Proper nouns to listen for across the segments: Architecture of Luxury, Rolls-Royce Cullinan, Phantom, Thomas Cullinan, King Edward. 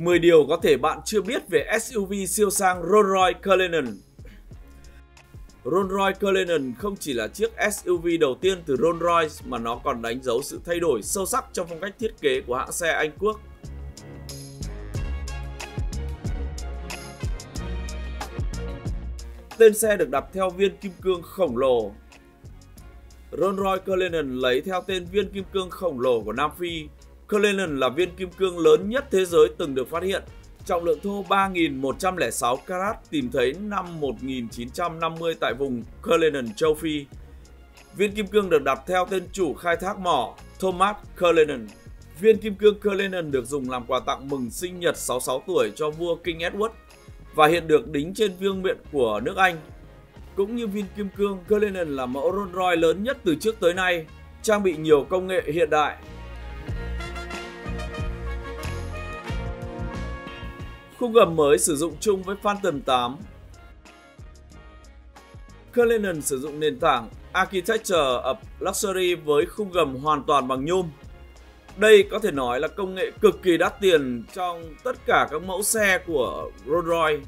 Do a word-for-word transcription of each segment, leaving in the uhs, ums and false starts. mười điều có thể bạn chưa biết về ét u vê siêu sang Rolls-Royce Cullinan. Rolls-Royce Cullinan không chỉ là chiếc ét u vê đầu tiên từ Rolls-Royce mà nó còn đánh dấu sự thay đổi sâu sắc trong phong cách thiết kế của hãng xe Anh Quốc. Tên xe được đặt theo viên kim cương khổng lồ. Rolls-Royce Cullinan lấy theo tên viên kim cương khổng lồ của Nam Phi. Cullinan là viên kim cương lớn nhất thế giới từng được phát hiện, trọng lượng thô ba nghìn một trăm lẻ sáu carat, tìm thấy năm một nghìn chín trăm năm mươi tại vùng Cullinan, châu Phi. Viên kim cương được đặt theo tên chủ khai thác mỏ Thomas Cullinan. Viên kim cương Cullinan được dùng làm quà tặng mừng sinh nhật sáu mươi sáu tuổi cho vua King Edward và hiện được đính trên vương miện của nước Anh. Cũng như viên kim cương, Cullinan là mẫu Rolls-Royce lớn nhất từ trước tới nay, trang bị nhiều công nghệ hiện đại. Khung gầm mới sử dụng chung với Phantom tám. Cullinan sử dụng nền tảng Architecture of Luxury với khung gầm hoàn toàn bằng nhôm. Đây có thể nói là công nghệ cực kỳ đắt tiền trong tất cả các mẫu xe của Rolls-Royce.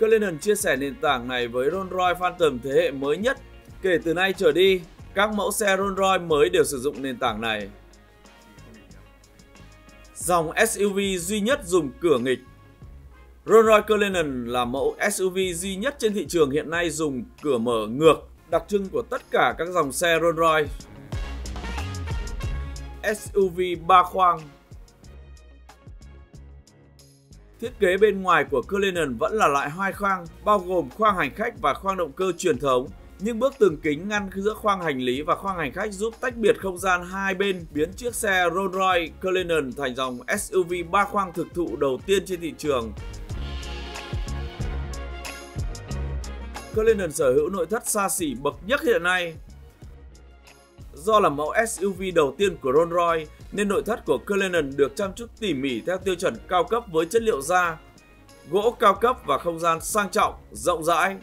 Cullinan chia sẻ nền tảng này với Rolls-Royce Phantom thế hệ mới nhất. Kể từ nay trở đi, các mẫu xe Rolls-Royce mới đều sử dụng nền tảng này. Dòng ét u vê duy nhất dùng cửa nghịch. Rolls-Royce Cullinan là mẫu ét u vê duy nhất trên thị trường hiện nay dùng cửa mở ngược, đặc trưng của tất cả các dòng xe Rolls-Royce. ét u vê ba khoang. Thiết kế bên ngoài của Cullinan vẫn là loại hai khoang, bao gồm khoang hành khách và khoang động cơ truyền thống. Nhưng bước tường kính ngăn giữa khoang hành lý và khoang hành khách giúp tách biệt không gian hai bên, biến chiếc xe Rolls-Royce Cullinan thành dòng ét u vê ba khoang thực thụ đầu tiên trên thị trường. Cullinan sở hữu nội thất xa xỉ bậc nhất hiện nay. Do là mẫu ét u vê đầu tiên của Rolls-Royce nên nội thất của Cullinan được chăm chút tỉ mỉ theo tiêu chuẩn cao cấp với chất liệu da, gỗ cao cấp và không gian sang trọng, rộng rãi.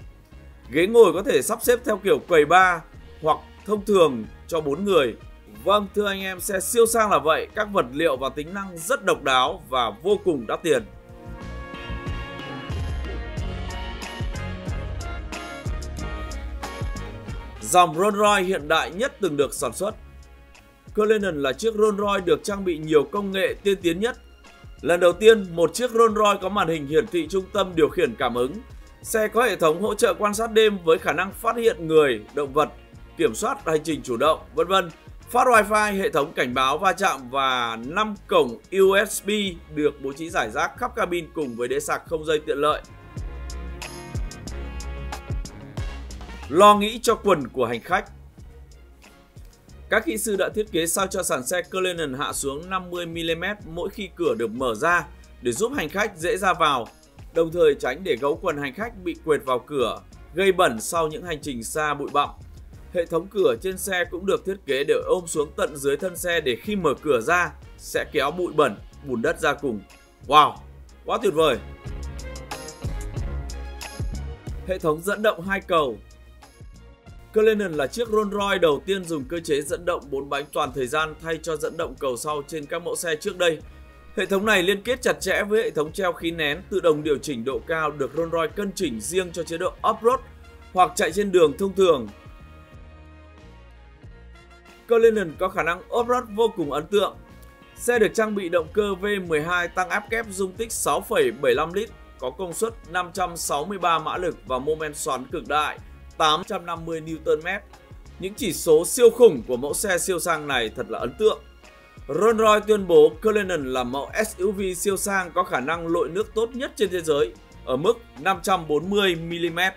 Ghế ngồi có thể sắp xếp theo kiểu quầy bar hoặc thông thường cho bốn người. Vâng, thưa anh em, xe siêu sang là vậy, các vật liệu và tính năng rất độc đáo và vô cùng đắt tiền. Dòng Rolls-Royce hiện đại nhất từng được sản xuất. Cullinan là chiếc Rolls-Royce được trang bị nhiều công nghệ tiên tiến nhất. Lần đầu tiên, một chiếc Rolls-Royce có màn hình hiển thị trung tâm điều khiển cảm ứng. Xe có hệ thống hỗ trợ quan sát đêm với khả năng phát hiện người, động vật, kiểm soát hành trình chủ động, vân vân. Phát Wi-Fi, hệ thống cảnh báo va chạm và năm cổng u ét bê được bố trí rải rác khắp cabin cùng với đế sạc không dây tiện lợi. Lo nghĩ cho quần của hành khách. Các kỹ sư đã thiết kế sao cho sàn xe Cullinan hạ xuống năm mươi mi li mét mỗi khi cửa được mở ra để giúp hành khách dễ ra vào, đồng thời tránh để gấu quần hành khách bị quệt vào cửa, gây bẩn sau những hành trình xa bụi bặm. Hệ thống cửa trên xe cũng được thiết kế để ôm xuống tận dưới thân xe để khi mở cửa ra sẽ kéo bụi bẩn, bùn đất ra cùng. Wow, quá tuyệt vời! Hệ thống dẫn động hai cầu. Cullinan là chiếc Rolls-Royce đầu tiên dùng cơ chế dẫn động bốn bánh toàn thời gian thay cho dẫn động cầu sau trên các mẫu xe trước đây. Hệ thống này liên kết chặt chẽ với hệ thống treo khí nén tự động điều chỉnh độ cao được Rolls-Royce cân chỉnh riêng cho chế độ off-road hoặc chạy trên đường thông thường. Cullinan có khả năng off-road vô cùng ấn tượng. Xe được trang bị động cơ vê mười hai tăng áp kép dung tích sáu phẩy bảy mươi lăm lít, có công suất năm trăm sáu mươi ba mã lực và mô men xoắn cực đại tám trăm năm mươi Newton mét. Những chỉ số siêu khủng của mẫu xe siêu sang này thật là ấn tượng. Rolls-Royce tuyên bố Cullinan là mẫu ét u vê siêu sang có khả năng lội nước tốt nhất trên thế giới ở mức năm trăm bốn mươi mi li mét.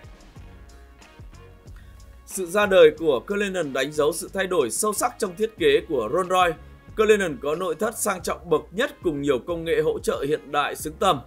Sự ra đời của Cullinan đánh dấu sự thay đổi sâu sắc trong thiết kế của Rolls-Royce. Cullinan có nội thất sang trọng bậc nhất cùng nhiều công nghệ hỗ trợ hiện đại xứng tầm.